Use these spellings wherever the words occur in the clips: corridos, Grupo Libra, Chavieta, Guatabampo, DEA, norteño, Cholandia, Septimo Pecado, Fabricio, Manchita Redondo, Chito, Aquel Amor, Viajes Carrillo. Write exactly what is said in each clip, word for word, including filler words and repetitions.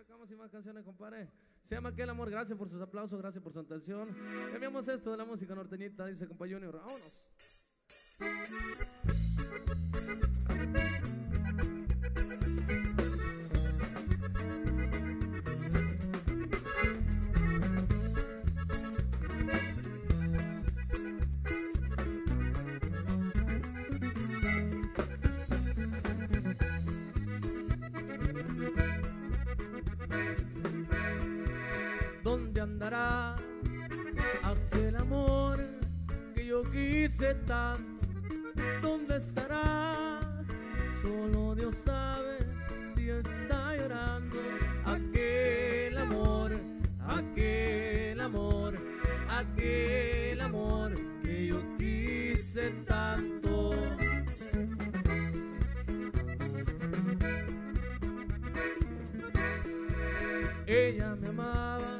arrancamos y más canciones, compadre. Se llama Aquel Amor, gracias por sus aplausos, gracias por su atención. Enviamos esto de la música norteñita, dice compa Junior, vámonos. ¿Dónde andará aquel amor que yo quise tanto? ¿Dónde estará? Solo Dios sabe si está llorando. Aquel amor, aquel amor, aquel amor que yo quise tanto. Ella me amaba,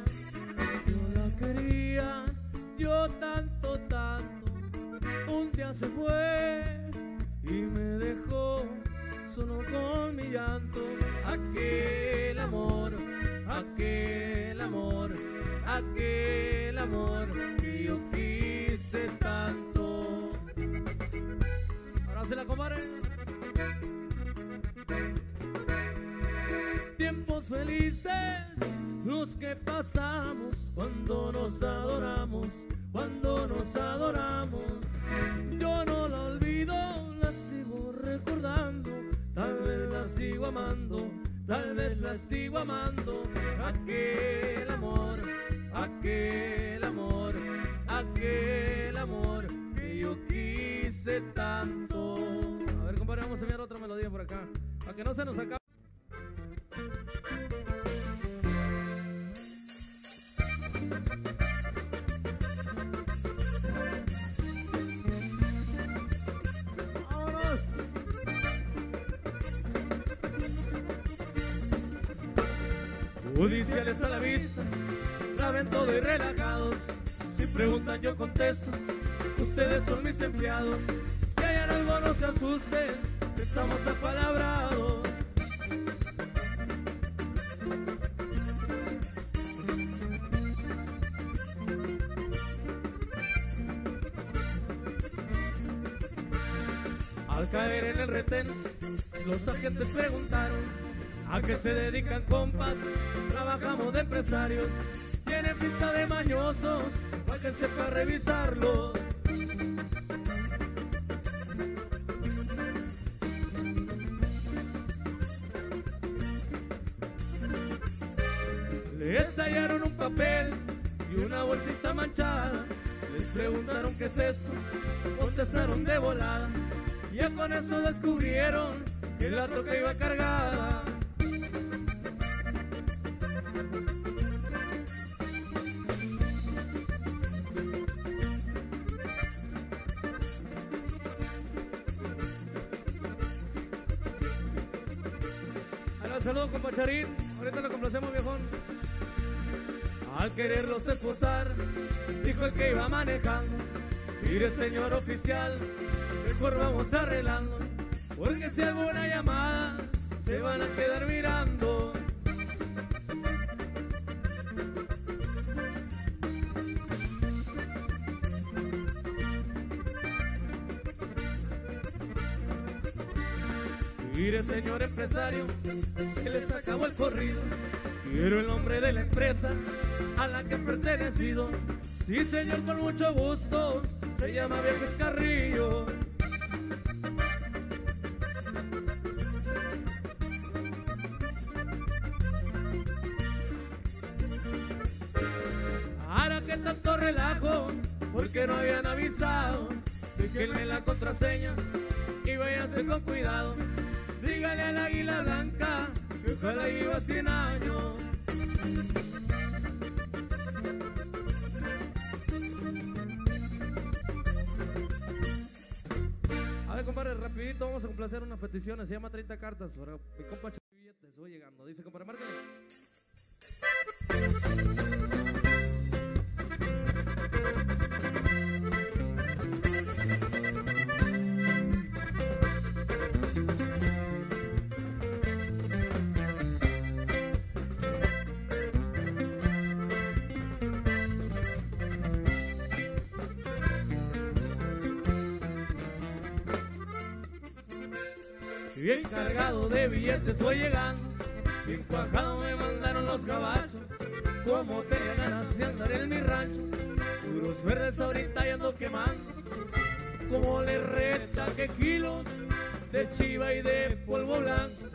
yo tanto, tanto. Un día se fue y me dejó solo con mi llanto. Aquel amor, aquel amor, aquel amor que yo quise tanto. Ahora se la comparen. Tiempos felices los que pasamos cuando nos adoramos, cuando nos adoramos. Yo no la olvido, la sigo recordando, tal vez la sigo amando, tal vez la sigo amando. Aquel amor, aquel amor, aquel amor que yo quise tanto. A ver, compadre, vamos a enviar otra melodía por acá, para que no se nos acabe. Judiciales a la vista, la ven todo y relajados. Si preguntan yo contesto, ustedes son mis empleados. Si hayan algo no se asusten, estamos apalabrados. Al caer en el retén, los agentes preguntaron: ¿a qué se dedican, compas? Trabajamos de empresarios. Tienen pinta de mañosos, bájense para revisarlos. Les hallaron un papel y una bolsita manchada. Les preguntaron qué es esto, contestaron de volada. Y ya con eso descubrieron que el gato que iba cargada. Saludos con Pacharín, ahorita lo complacemos, viejón. Al quererlos esposar, dijo el que iba manejando: mire señor oficial, mejor vamos arreglando, porque si hago una llamada se van a quedar mirando. Mire señor empresario, se les acabó el corrido. Quiero el nombre de la empresa a la que he pertenecido. Sí señor, con mucho gusto, se llama Viajes Carrillo. Ahora que tanto relajo, porque no habían avisado. Déjenme la contraseña y váyanse con cuidado. Dígale al águila blanca que ojalá lleva cien años. A ver, compadre, rapidito vamos a complacer unas peticiones. Se llama treinta cartas para mi compa Chavieta. Voy llegando, dice compadre, márquenle. Y bien cargado de billetes voy llegando, bien cuajado me mandaron los gabachos. Como tenía ganas de andar en mi rancho, puros verdes ahorita y ando quemando. Como le reta que kilos de chiva y de polvo blanco,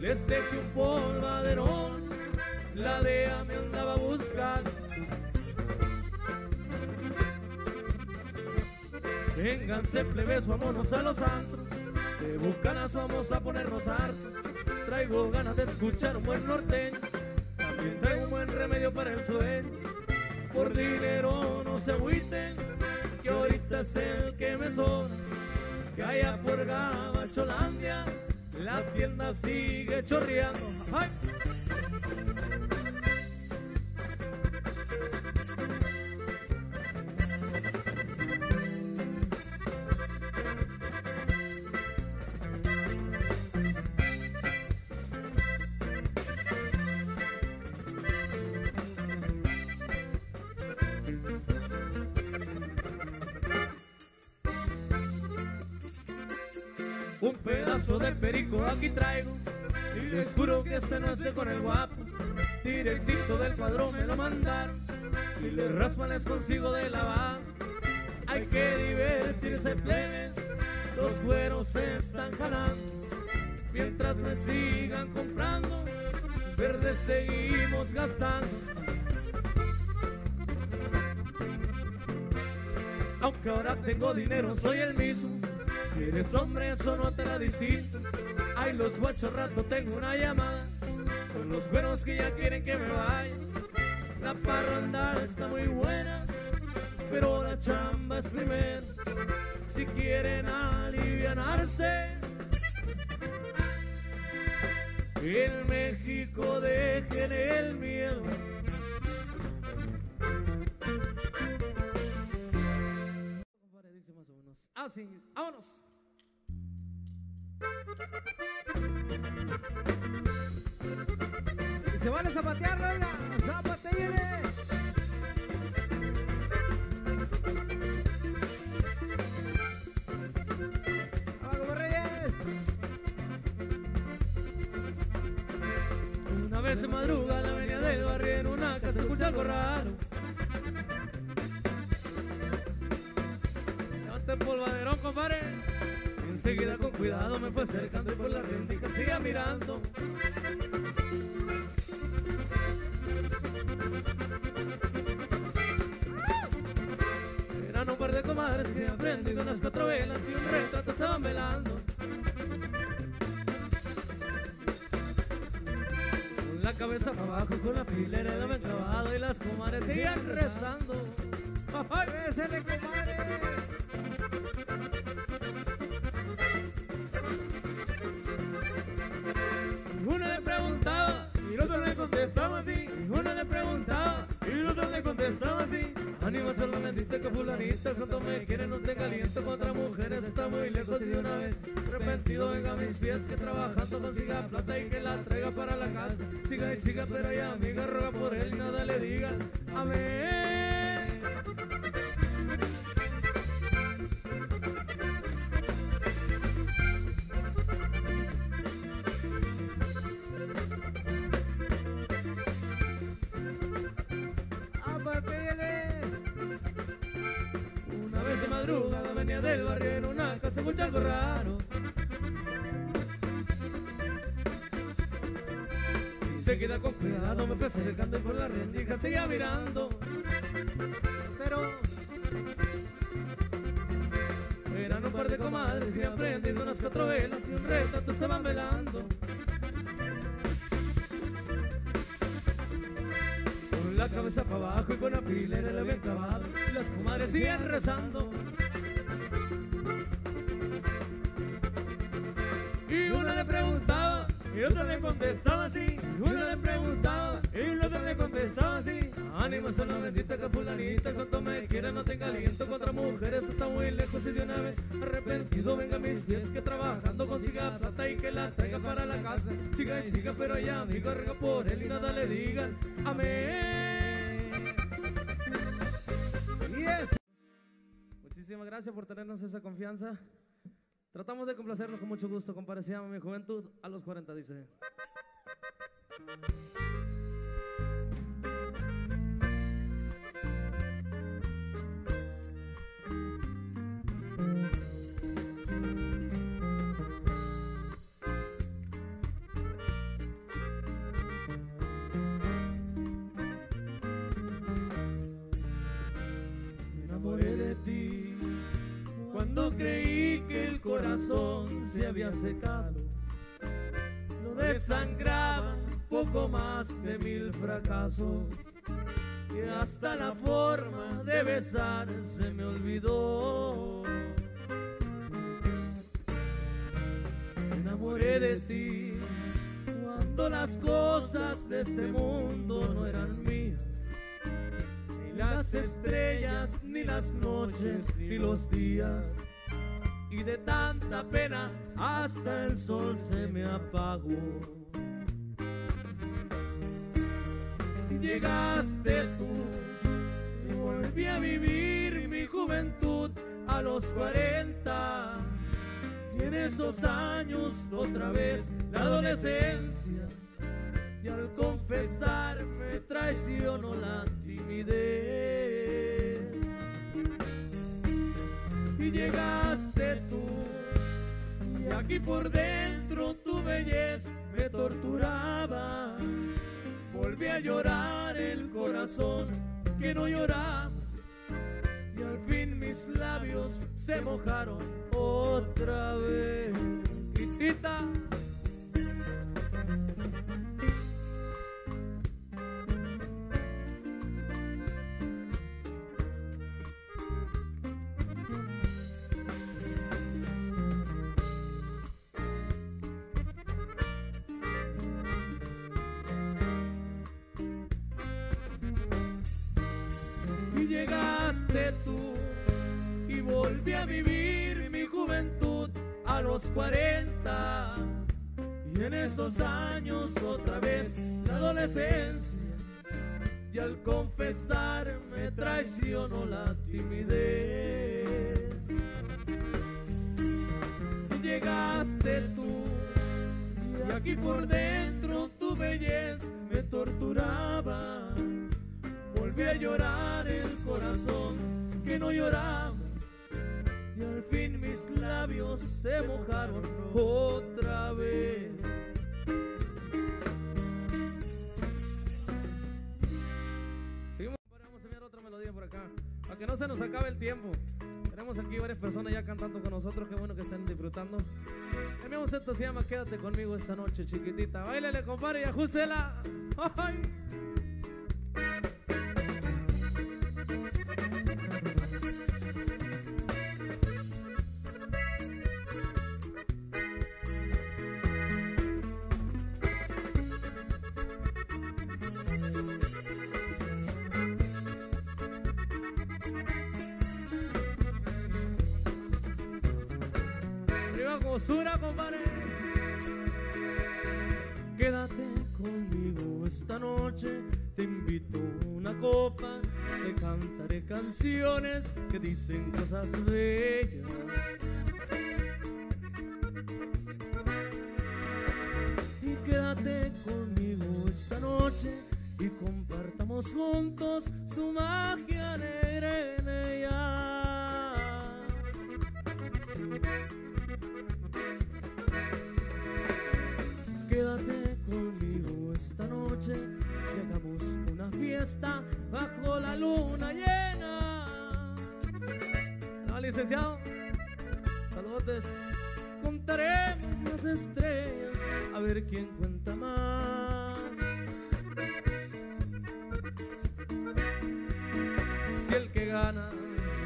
les dejé un polvaderón, la D E A me andaba buscando. Vénganse plebes, vámonos a los antros, de bucanas vamos a ponernos hartos. Traigo ganas de escuchar un buen norteño, también traigo un buen remedio para el sueño. Por dinero no se agüiten, que ahorita es el que me sobra. Que allá por Gaba, Cholandia, la tienda sigue chorreando. ¡Ay! Un pedazo de perico aquí traigo, y les juro que este no es de con el guapo. Directito del padrón me lo mandaron, si les raspan les consigo de lavar. Hay que divertirse plebes, los güeros se están jalando. Mientras me sigan comprando, verde seguimos gastando. Aunque ahora tengo dinero soy el mismo, si eres hombre eso no te la distinto. Ay, los guachos rato tengo una llamada, son los güeros que ya quieren que me vaya. La parranda está muy buena, pero la chamba es primero. Si quieren alivianarse, en México dejen el miedo. Así, vámonos. Y se van a zapatear, oiga, zapateíles. Una vez se madruga en la avenida del barrio, en una casa se escucha algo raro. El polvaderón, compadre. Enseguida con cuidado me fue acercando y por la rendija siga mirando. Eran un par de comadres que aprendí de unas cuatro velas y un retrato estaban velando. Con la cabeza para abajo, con la filera el ave clavado, y las comadres seguían rezando. ¡Ay, bésele, compadre! Contestaba así, uno le preguntaba y el otro le contestaba así. Anima solo me diste que fulanita, cuando me quieren no te caliento con otras mujeres, está muy lejos y de una vez. Arrepentido, venga mi si es que trabajando consiga plata y que la traiga para la casa. Siga y siga, pero ya amiga roga por él y nada le diga. Amén. Venía del barrio en una casa mucho algo raro. Y se queda con cuidado, me fue acercando y por la rendija seguía mirando. Pero eran un par de comadres que habían prendido unas cuatro velas y un retrato estaban velando. Con la cabeza para abajo y con la pilera le habían clavado, y las comadres siguen rezando. Y uno le preguntaba y otro le contestaba así, uno le preguntaba y otro le contestaba así. Ánimo solo bendita Capulanita, cuanto me quiera no te caliento con otras mujeres, está muy lejos y de una vez. Arrepentido, venga mis pies que trabajando consiga plata y que la traiga para la casa. Siga y siga, pero ya amigo rega por él y nada le digan. Amén. Yes. Muchísimas gracias por tenernos esa confianza. Tratamos de complacerlos con mucho gusto, compadre. Se llama Mi Juventud a los cuarenta, dice. Creí que el corazón se había secado, lo desangraba poco más de mil fracasos, que hasta la forma de besar se me olvidó. Me enamoré de ti cuando las cosas de este mundo no eran mías, ni las estrellas, ni las noches, ni los días. Y de tanta pena hasta el sol se me apagó. Llegaste tú y volví a vivir mi juventud a los cuarenta. Y en esos años otra vez la adolescencia. Y al confesarme traicionó la timidez. Y llegaste tú, y aquí por dentro tu belleza me torturaba. Volví a llorar el corazón que no lloraba, y al fin mis labios se mojaron otra vez. Visita. Volví a vivir mi juventud a los cuarenta. Y en esos años otra vez la adolescencia. Y al confesarme traicionó la timidez. Y llegaste tú, y aquí por dentro tu belleza me torturaba. Volví a llorar el corazón que no lloraba. Y al fin mis labios se mojaron otra vez. Seguimos, podríamos enviar otra melodía por acá, para que no se nos acabe el tiempo. Tenemos aquí varias personas ya cantando con nosotros, qué bueno que estén disfrutando. Enviamos esto, se llama Quédate Conmigo Esta Noche, chiquitita. Báilele, compadre, y ajústela. ¡Ay! Osura, compadre. Quédate conmigo esta noche, te invito a una copa, te cantaré canciones que dicen cosas bellas. Y quédate conmigo esta noche y compartamos juntos su magia negra en ella. Quédate conmigo esta noche y hagamos una fiesta bajo la luna llena. No, licenciado. Saludos. Contaremos las estrellas a ver quién cuenta más. Si el que gana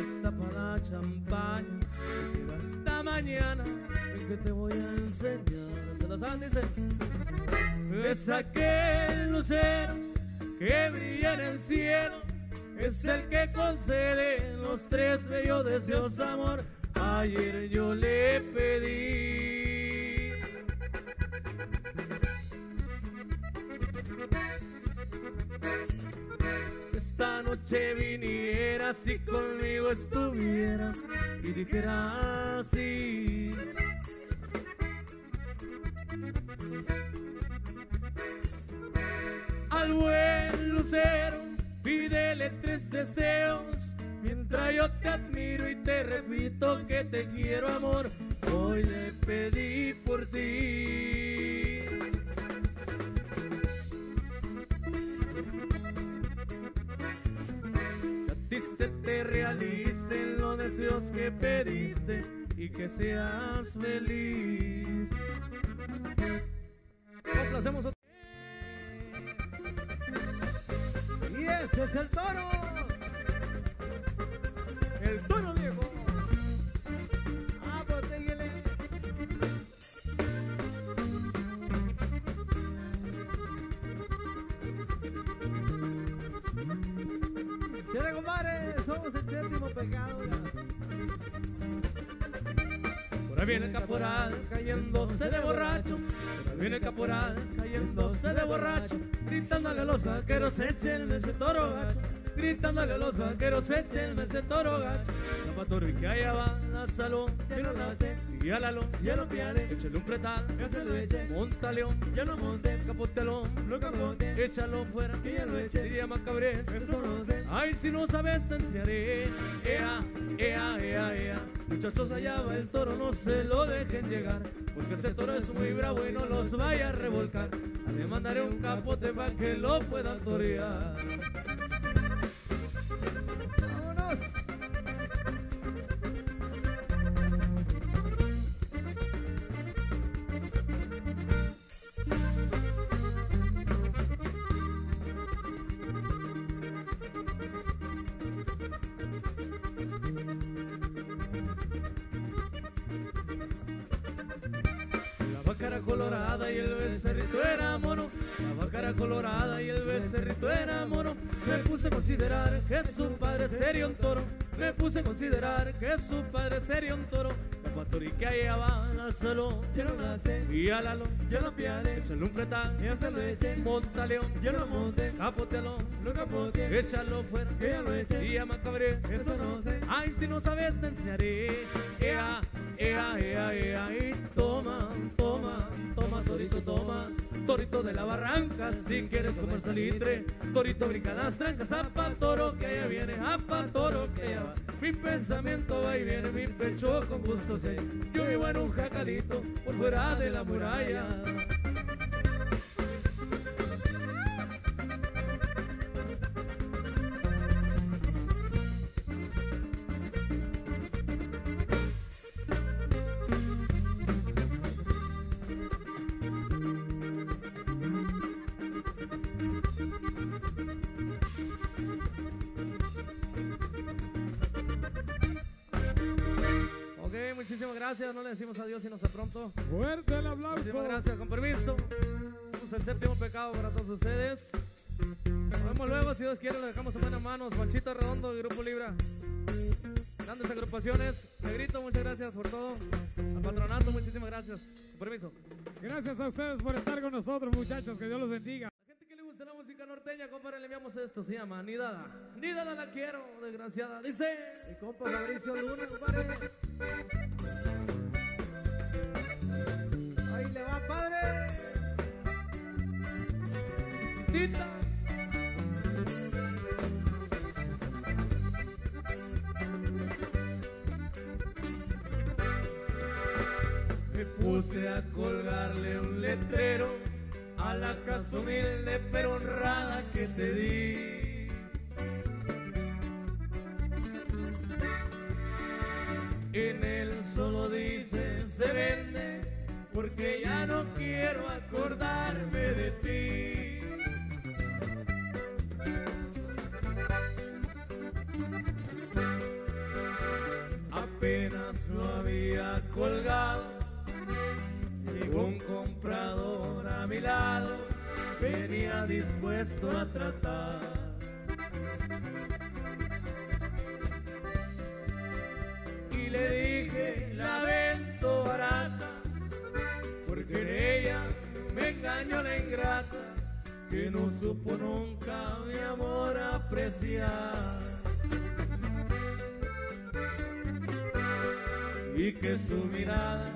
está para champaña, queda hasta mañana, el que te voy a enseñar. Es aquel lucero que brilla en el cielo, es el que concede los tres bellos deseos, amor. Ayer yo le pedí que esta noche vinieras y conmigo estuvieras y dijeras sí. Al buen lucero pídele tres deseos, mientras yo te admiro y te repito que te quiero, amor. Hoy le pedí por ti. Que a ti se te realicen los deseos que pediste y que seas feliz. Complacemos otra. Y este es el toro. El toro viejo. Apotéguele. Chévere, compadre. Somos el séptimo pecado. Por ahí viene el caporal cayéndose de borracho. Viene el caporal cayéndose de borracho, gritándole a los vaqueros échenme ese toro gacho, gritándole a los vaqueros échenme ese toro gacho. La patoro y que allá va la salón, ya no la hace, y a la lón, ya no piade, échale un pretal, ya se lo eche, monta león, ya no monte, capotelón, no capote, échalo fuera, que ya lo eche, diría Macabrés, eso no sé, ay si no sabes te enseñaré, ea, ea, ea, ea. Muchachos, allá va el toro, no se lo dejen llegar, porque ese toro es muy bravo y no los vaya a revolcar. Le mandaré un capote para que lo puedan torear. ¡Vámonos! Colorada y el becerrito era mono, la vaca colorada y el becerrito era mono. Me puse a considerar que su padre sería un toro, me puse a considerar que su padre sería un toro. La patorica llevaba al salón, ya no nace, y a la lón, ya no piale, échale un pretal, ya se lo eche, monta león, ya no monte, capote león, no capote, échalo fuera, que ya lo eche, y a Macabrés, eso no sé, ay si no sabes te enseñaré, ea, ea, ea, ea, y toma, toma, toma, torito, toma, torito de la barranca, si quieres comer salitre, torito brinca las trancas, apa toro que allá viene, apa toro que allá va, mi pensamiento va y viene, mi pecho con gusto sé, yo vivo en un jacalito por fuera de la muralla. Muchísimas gracias, no le decimos adiós y hasta pronto. Fuerte el aplauso. Muchísimas gracias, con permiso. Somos el séptimo pecado para todos ustedes. Nos vemos luego, si Dios quiere, lo dejamos en buenas manos. Manchita Redondo, de Grupo Libra. Grandes agrupaciones. Negrito, muchas gracias por todo. Al patronato, muchísimas gracias. Con permiso. Gracias a ustedes por estar con nosotros, muchachos. Que Dios los bendiga. La gente que le gusta la música norteña, compadre, le enviamos esto. Se llama Ni Dada. Ni Dada la quiero, desgraciada. Dice. Mi compa Fabricio Luna, compadre. Ahí le va, padre. Dita. Me puse a colgarle un letrero a la casa humilde pero honrada que te di. En él solo dice se vende, porque ya no quiero acordarme de ti. Apenas lo había colgado, llegó un comprador a mi lado, venía dispuesto a tratar. Y le dije, la vendo barata, porque en ella me engañó la ingrata, que que no supo nunca mi amor apreciar, y que su mirada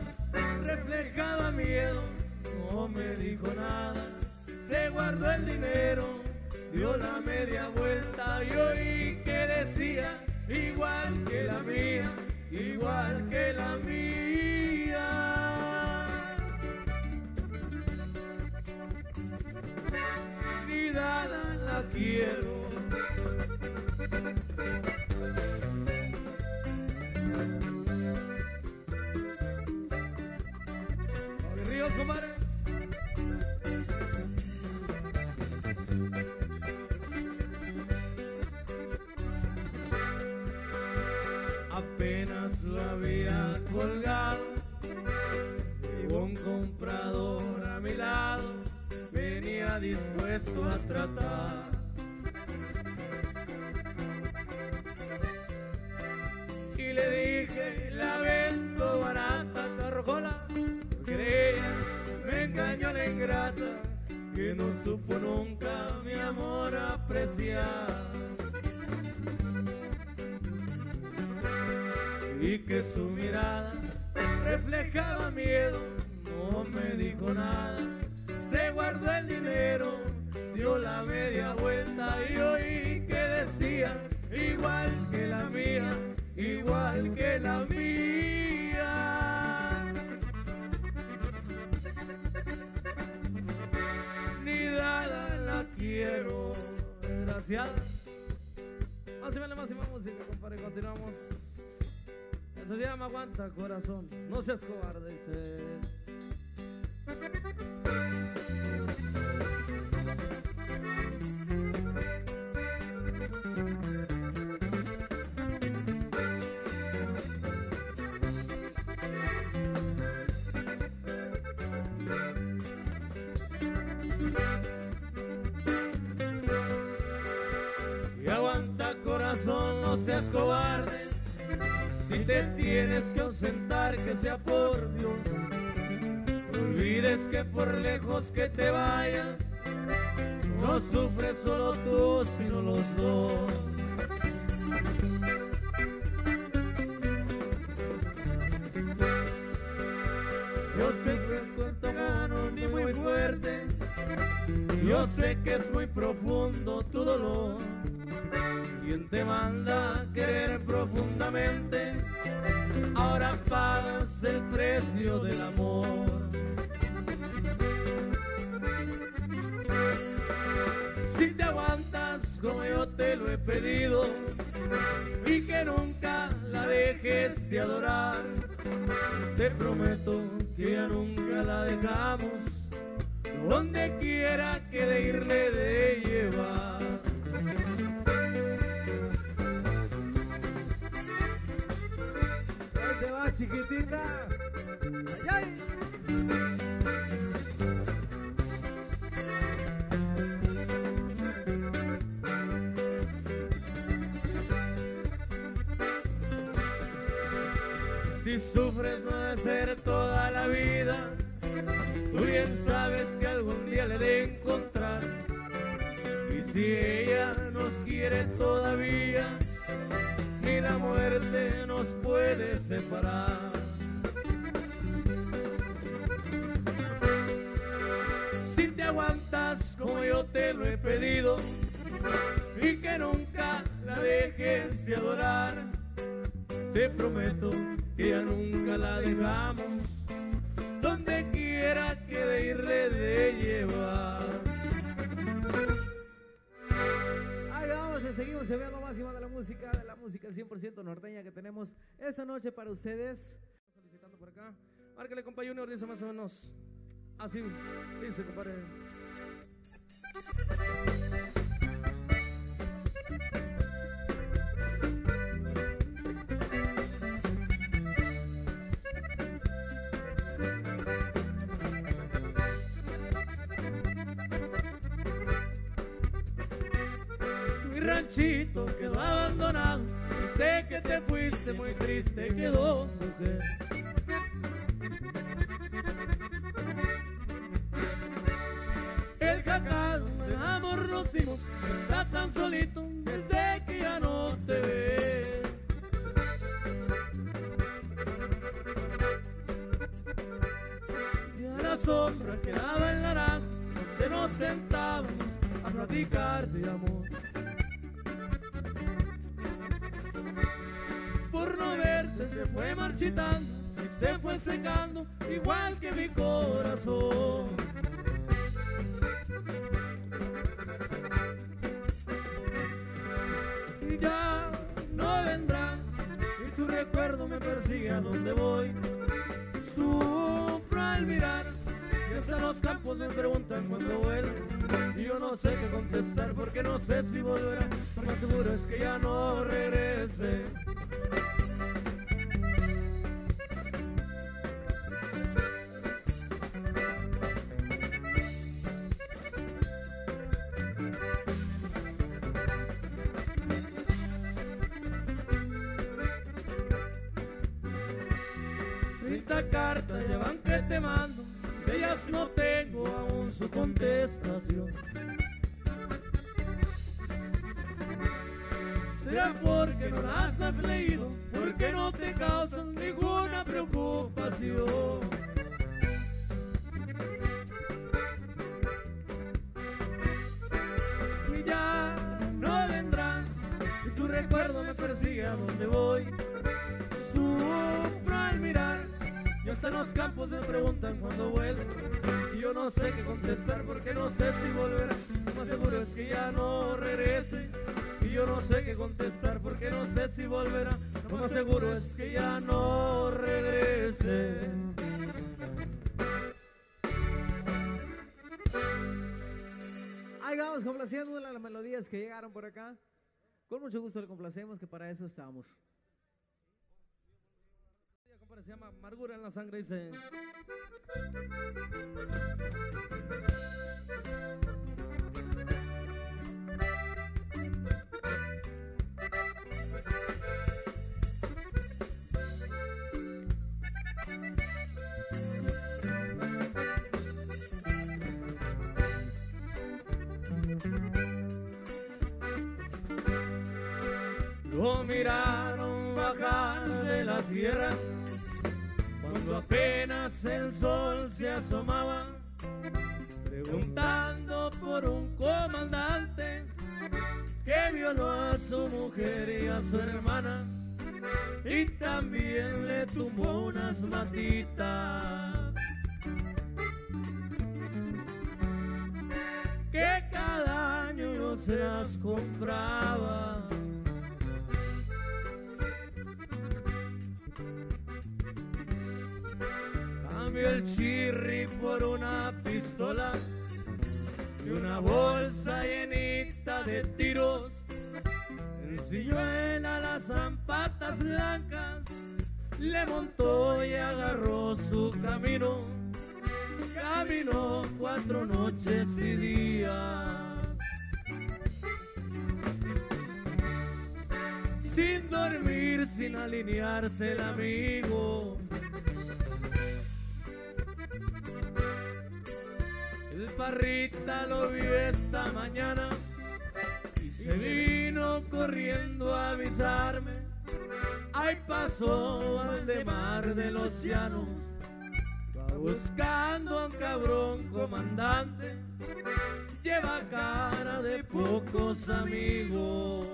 reflejaba miedo. No me dijo nada, se guardó el dinero, dio la media vuelta y oí que decía: igual que la mía, igual que la mía. Mi dada la quiero, el río, compadre. Apenas lo había colgado, llegó un comprador a mi lado, venía dispuesto a tratar. Y le dije: la vendo barata, carrojola. Porque ella me engañó la ingrata, que no supo nunca mi amor apreciar, y que su mirada reflejaba miedo. No me dijo nada, se guardó el dinero, dio la media vuelta y oí que decía: igual que la mía, igual que la mía. Ni dada la quiero, desgraciada. Así vale, más y más música, compadre, continuamos. Esa se llama Aguanta Corazón, no seas cobarde, dice. Corazón, no seas cobarde, si te tienes que ausentar, que sea por Dios. No olvides que por lejos que te vayas, no sufres solo tú, sino los dos. Yo sé que en tu mano ni muy fuerte, yo sé que es muy profundo tu dolor. Quien te manda a querer profundamente, ahora pagas el precio del amor. Si te aguantas como yo te lo he pedido, y que nunca la dejes de adorar, te prometo que ya nunca la dejamos, donde quiera que de irle de llevar. Chiquitita, ay, ay. Si sufres no de ser toda la vida, tú bien sabes que algún día le he de encontrar. Y si ella nos quiere todavía, ni la muerte nos puede separar. Si te aguantas como yo te lo he pedido, y que nunca la dejes de adorar, te prometo que ya nunca la dejamos, donde quiera que de irle de llevar. Seguimos viendo más y más de la música, de la música cien por ciento norteña que tenemos esta noche para ustedes. Solicitando por acá, márcale, compa Junior, dice más o menos así, dice, compadre. Chito quedó abandonado, usted que te fuiste muy triste quedó, mujer. El cacao de nos conocimos, está tan solito desde que ya no te ves. Y a la sombra quedaba el naranjo, donde nos sentábamos a platicar de amor. Por no verte se fue marchitando y se fue secando, igual que mi corazón. Y ya no vendrá, y tu recuerdo me persigue a donde voy. Sufro al mirar, y hasta los campos me preguntan cuándo vuelvo. Y yo no sé qué contestar, porque no sé si volverá. Lo más seguro es que ya no regrese. Cartas llevan que te mando, de ellas no tengo aún su contestación. Será porque no las has leído, porque no te causan ninguna preocupación. Y ya no vendrán, y tu recuerdo me persigue a donde voy. Sufro al mirar, y hasta en los campos me preguntan cuándo vuelvo. Y yo no sé qué contestar, porque no sé si volverá. Lo más seguro es que ya no regrese. Y yo no sé qué contestar, porque no sé si volverá. Lo más seguro es que ya no regrese. Ahí vamos, complaciendo las melodías que llegaron por acá. Con mucho gusto le complacemos, que para eso estamos. Se llama Amargura en la Sangre, dice. Lo miraron bajar de la sierra cuando apenas el sol se asomaba, preguntando por un comandante que violó a su mujer y a su hermana, y también le tumbó unas matitas, que cada año yo se las compraba. El chirri por una pistola y una bolsa llenita de tiros, en silluela las zapatas blancas le montó y agarró su camino. Caminó cuatro noches y días sin dormir, sin alinearse el amigo. El parrita lo vio esta mañana y se vino corriendo a avisarme. Ahí pasó al de mar de los llanos, va buscando a un cabrón comandante, lleva cara de pocos amigos.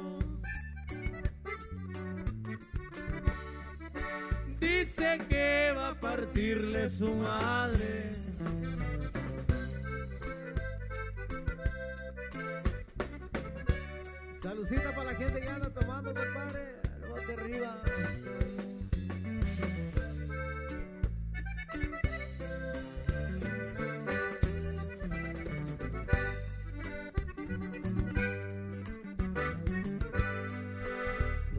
Dice que va a partirle su madre. Saludcita para la gente que anda tomando, compadre. Luego hacia arriba.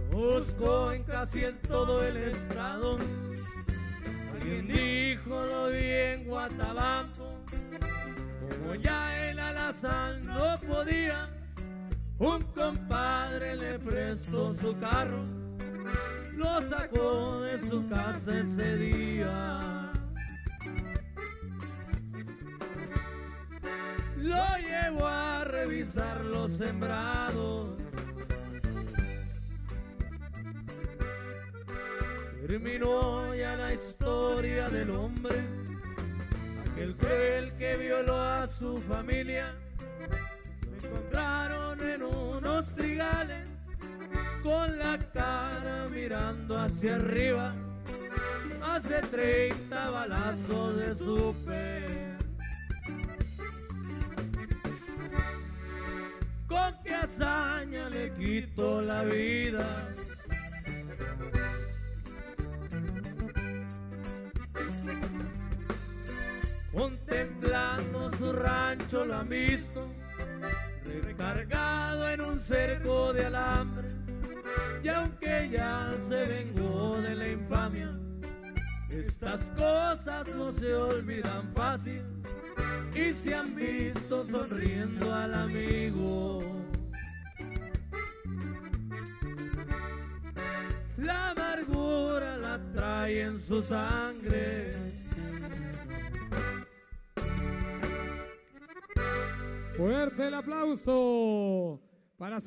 Lo buscó en casi en todo el estado. Alguien dijo, lo vi en Guatabampo. Como ya el alazán no podía, un compadre le prestó su carro, lo sacó de su casa ese día. lo llevo a revisar los sembrados. Terminó ya la historia del hombre, aquel cruel que violó a su familia. Lo encontraron en unos trigales, con la cara mirando hacia arriba, hace treinta balazos de su pe. Con qué hazaña le quitó la vida. Contemplando su rancho lo han visto, recargado en un cerco de alambre. Y aunque ya se vengó de la infamia, estas cosas no se olvidan fácil, y se han visto sonriendo al amigo. La amargura la trae en su sangre. Fuerte el aplauso para